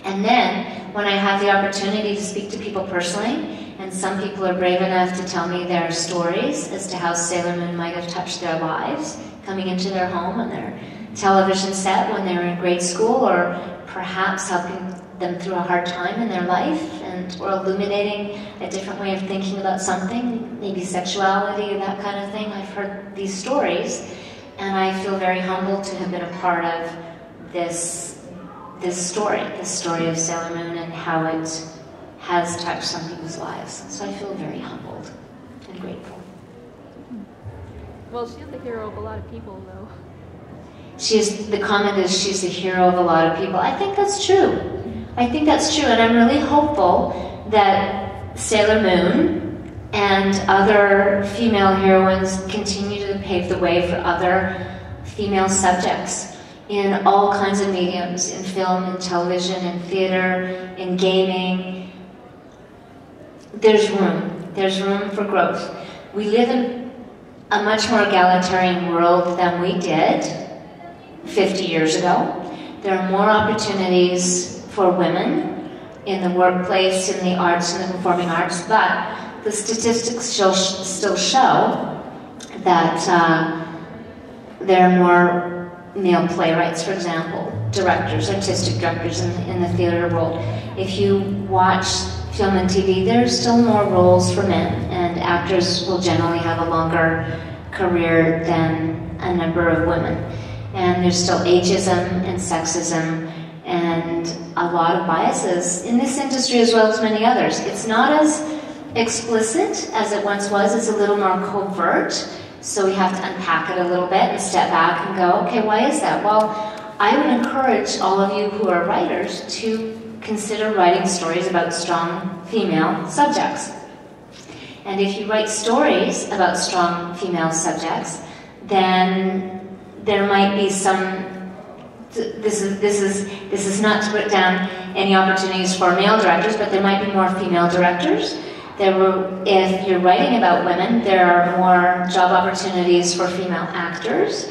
And then, when I have the opportunity to speak to people personally, and some people are brave enough to tell me their stories as to how Sailor Moon might have touched their lives, coming into their home and their television set when they were in grade school, or perhaps helping them through a hard time in their life, and or illuminating a different way of thinking about something, maybe sexuality or that kind of thing. I've heard these stories, and I feel very humbled to have been a part of this story of Sailor Moon and how it has touched some people's lives. So I feel very humbled and grateful. Well, she's the hero of a lot of people, though. The comment is she's the hero of a lot of people. I think that's true. I think that's true, and I'm really hopeful that Sailor Moon and other female heroines continue to pave the way for other female subjects in all kinds of mediums, in film, in television, in theater, in gaming. There's room for growth. We live in a much more egalitarian world than we did 50 years ago. There are more opportunities for women in the workplace, in the arts, in the performing arts, but the statistics still show that there are more male playwrights, for example, directors, artistic directors in the theater world. If you watch film and TV, there are still more roles for men, and actors will generally have a longer career than a number of women. And there's still ageism and sexism and a lot of biases in this industry as well as many others. It's not as explicit as it once was, it's a little more covert, so we have to unpack it a little bit and step back and go, okay, why is that? Well, I would encourage all of you who are writers to consider writing stories about strong female subjects. And if you write stories about strong female subjects, then there might be some, this is not to put down any opportunities for male directors, but there might be more female directors. If you're writing about women, there are more job opportunities for female actors,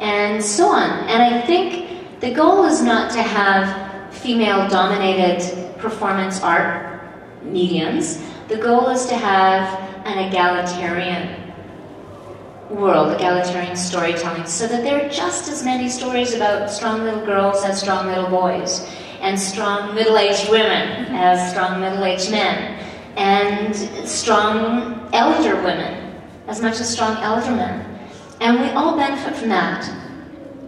and so on. And I think the goal is not to have female-dominated performance art mediums. The goal is to have an egalitarian world, egalitarian storytelling, so that there are just as many stories about strong little girls as strong little boys, and strong middle-aged women as strong middle-aged men, and strong elder women as much as strong elder men. And we all benefit from that.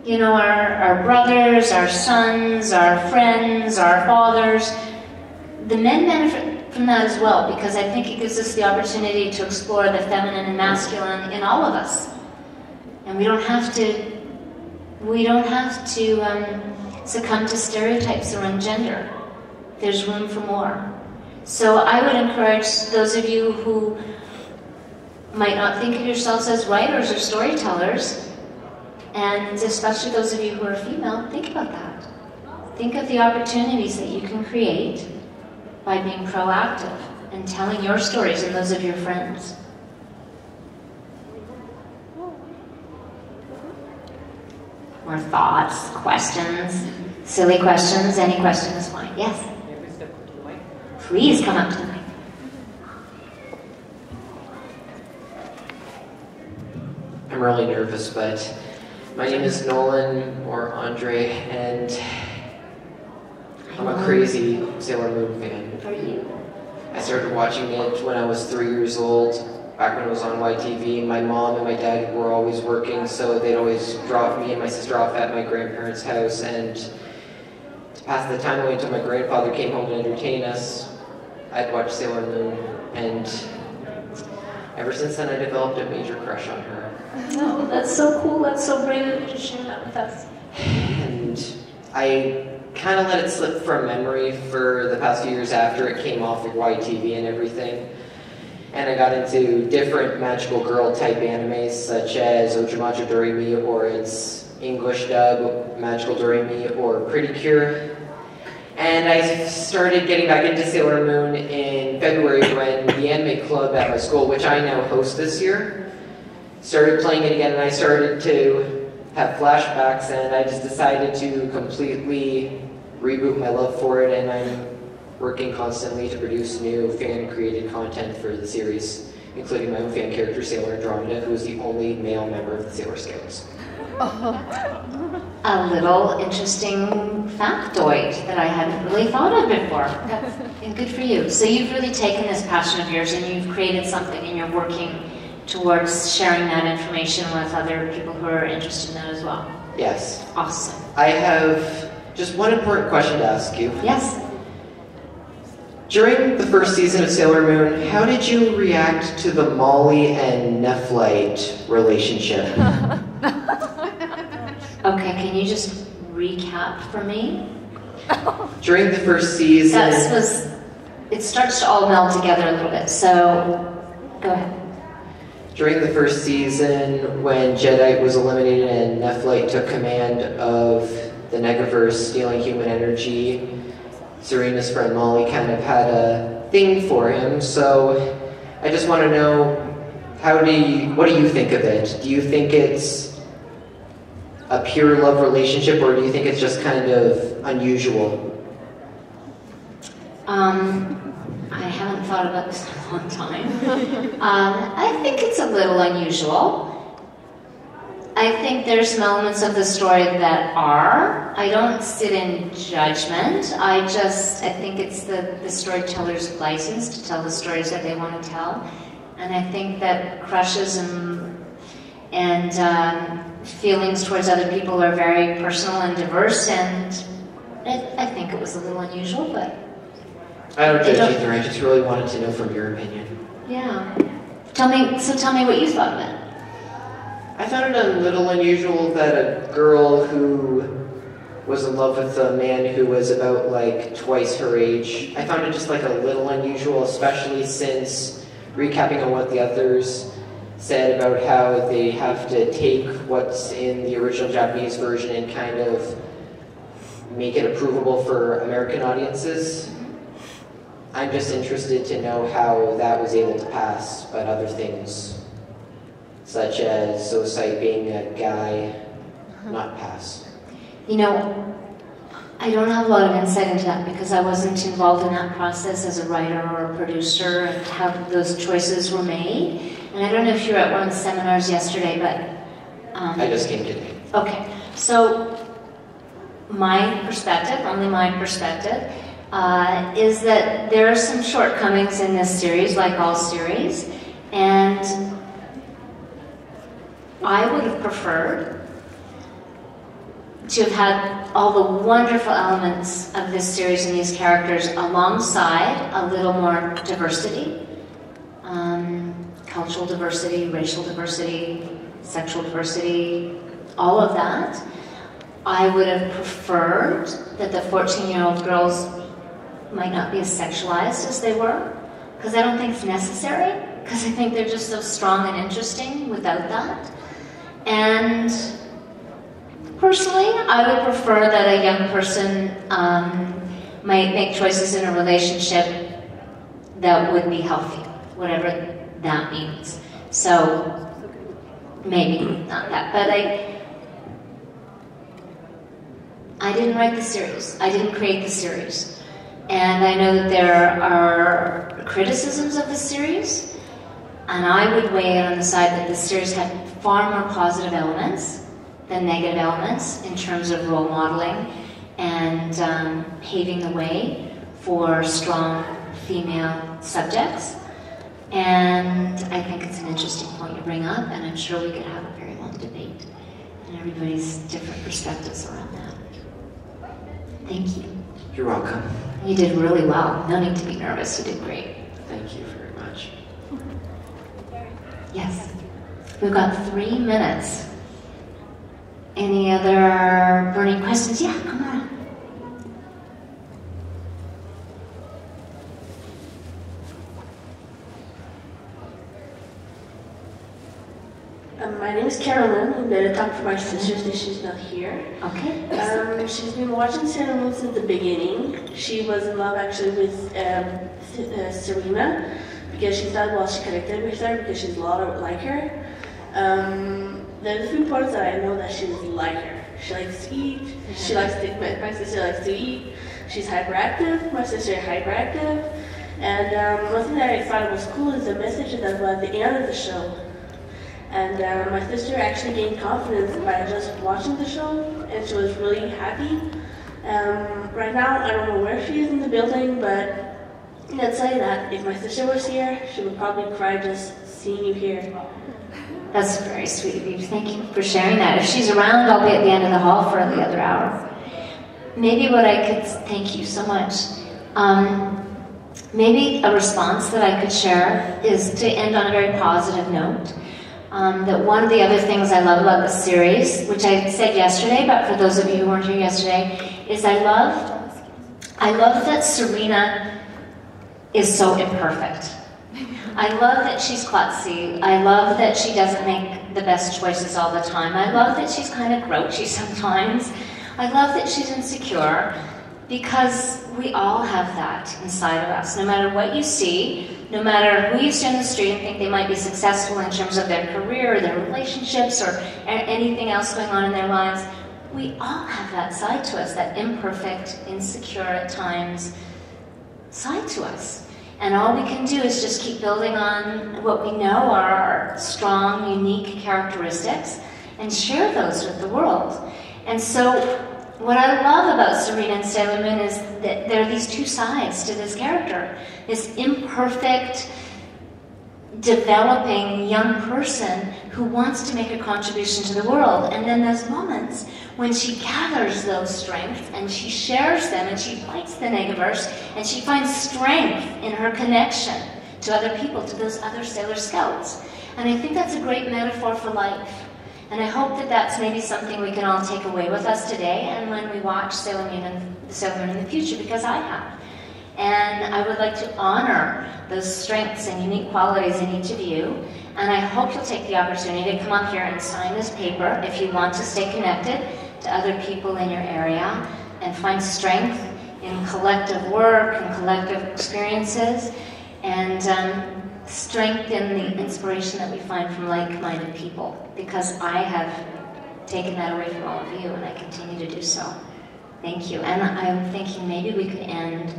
You know, our brothers, our sons, our friends, our fathers, the men benefit from that as well, because I think it gives us the opportunity to explore the feminine and masculine in all of us. And we don't have to we don't have to succumb to stereotypes around gender. There's room for more. So I would encourage those of you who might not think of yourselves as writers or storytellers, and especially those of you who are female, think about that. Think of the opportunities that you can create by being proactive and telling your stories and those of your friends. More thoughts, questions, silly questions, any question is fine. Yes? Please come up to the mic. I'm really nervous, but my name is Nolan, or Andre, and I'm a crazy Sailor Moon fan. Are you? I started watching it when I was 3 years old, back when it was on YTV. My mom and my dad were always working, so they'd always drop me and my sister off at my grandparents' house, and to pass the time away until my grandfather came home to entertain us, I'd watch Sailor Moon, and ever since then I developed a major crush on her. Oh, that's so cool, that's so brave of you to share that with us. And I kind of let it slip from memory for the past few years after it came off of YTV and everything. And I got into different magical girl type animes such as Magical Doremi, or its English dub, Magical Doremi, or Pretty Cure. And I started getting back into Sailor Moon in February when the anime club at my school, which I now host this year, started playing it again, and I started to have flashbacks, and I just decided to completely reboot my love for it, and I'm working constantly to produce new fan-created content for the series, including my own fan character, Sailor Andromeda, who is the only male member of the Sailor Scouts. A little interesting factoid that I hadn't really thought of before. That's good for you. So you've really taken this passion of yours and you've created something, and you're working towards sharing that information with other people who are interested in that as well. Yes. Awesome. I have just one important question to ask you. Yes. During the first season of Sailor Moon, how did you react to the Molly and Nephlite relationship? Okay, can you just recap for me? During the first season... It starts to all meld together a little bit, so go ahead. During the first season, when Jadeite was eliminated and Nephlite took command of the Negaverse, stealing human energy, Serena's friend Molly kind of had a thing for him, so I just want to know, what do you think of it? Do you think it's a pure love relationship, or do you think it's just kind of unusual? I haven't thought about this in a long time. I think it's a little unusual. I think there's elements of the story that are. I don't sit in judgment. I think it's the storyteller's license to tell the stories that they want to tell. And I think that crushes and feelings towards other people are very personal and diverse, and I think it was a little unusual, but... I don't judge either, I just really wanted to know from your opinion. Yeah. So tell me what you thought of it. I found it a little unusual that a girl who was in love with a man who was about, like, twice her age, I found it just, like, a little unusual, especially since, recapping on what the others said about how they have to take what's in the original Japanese version and kind of make it approvable for American audiences. I'm just interested to know how that was able to pass, but other things, such as Zoysite being a guy, not pass. You know, I don't have a lot of insight into that because I wasn't involved in that process as a writer or a producer, and how those choices were made. And I don't know if you were at one of the seminars yesterday, but... I just came today. Okay, so my perspective, only my perspective, is that there are some shortcomings in this series, like all series, and I would have preferred to have had all the wonderful elements of this series and these characters alongside a little more diversity, cultural diversity, racial diversity, sexual diversity, all of that. I would have preferred that the 14-year-old girls might not be as sexualized as they were, because I don't think it's necessary, because I think they're just so strong and interesting without that. And personally, I would prefer that a young person might make choices in a relationship that would be healthy, whatever that means. So maybe not that, but I didn't write the series. I didn't create the series. And I know that there are criticisms of the series, and I would weigh in on the side that the series had far more positive elements than negative elements in terms of role modeling and paving the way for strong female subjects. And I think it's an interesting point you bring up, and I'm sure we could have a very long debate and everybody's different perspectives around that. Thank you. You're welcome. You did really well. No need to be nervous. You did great. Thank you very much. Yes. We've got 3 minutes. Any other burning questions? Yeah, come on. My name is Carolyn. I'm going to talk for my sister since she's not here. Okay. She's been watching Sailor Moon since the beginning. She was in love actually with Serena because she thought, well, she connected with her because she's a lot like her. There's a few parts that I know that she doesn't like her. She likes to eat. She likes to. My sister likes to eat. She's hyperactive. My sister is hyperactive. And one thing that I thought was cool is the message that was at the end of the show. And my sister actually gained confidence by just watching the show, and she was really happy. Right now, I don't know where she is in the building, but let's say that if my sister was here, she would probably cry just seeing you here. That's very sweet of you. Thank you for sharing that. If she's around, I'll be at the end of the hall for the other hour. Maybe what I could, thank you so much. Maybe a response that I could share is to end on a very positive note. That one of the other things I love about the series, which I said yesterday, but for those of you who weren't here yesterday, is I love that Serena is so imperfect. I love that she's klutzy. I love that she doesn't make the best choices all the time. I love that she's kind of grouchy sometimes. I love that she's insecure, because we all have that inside of us. No matter what you see, no matter who you see on the street and think they might be successful in terms of their career or their relationships or anything else going on in their lives, we all have that side to us, that imperfect, insecure at times side to us. And all we can do is just keep building on what we know are our strong, unique characteristics and share those with the world. And so, what I love about Serena and Sailor Moon is that there are these two sides to this character. This imperfect, developing young person who wants to make a contribution to the world. And then there's moments when she gathers those strengths and she shares them and she fights the negaverse and she finds strength in her connection to other people, to those other Sailor Scouts. And I think that's a great metaphor for life. And I hope that that's maybe something we can all take away with us today and when we watch Sailor Moon and Sailor Moon in the future, because I have. And I would like to honor those strengths and unique qualities in each of you. And I hope you'll take the opportunity to come up here and sign this paper if you want to stay connected to other people in your area and find strength in collective work and collective experiences and strengthen the inspiration that we find from like-minded people, because I have taken that away from all of you and I continue to do so. Thank you. And I'm thinking maybe we could end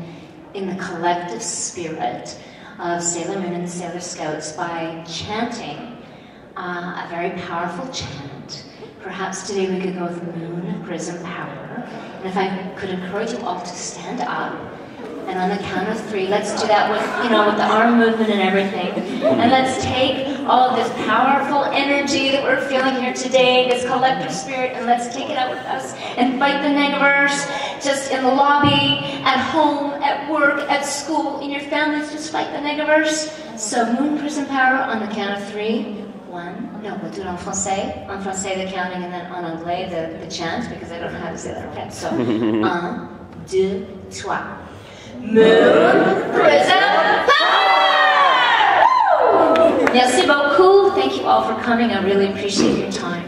in the collective spirit of Sailor Moon and the Sailor Scouts by chanting a very powerful chant. Perhaps today we could go with Moon of Prism Power. And if I could encourage you all to stand up. And on the count of three, let's do that with, you know, with the arm movement and everything. And let's take all of this powerful energy that we're feeling here today, this collective spirit, and let's take it out with us and fight the negaverse, just in the lobby, at home, at work, at school, in your families, just fight the negaverse. So Moon Prism Power on the count of three. one. No, we'll do it en français. En français, the counting, and then en anglais, the chant, because I don't know how to say that in French. So, un, deux, trois. Moon, prism, power! Merci beaucoup. Thank you all for coming. I really appreciate your time.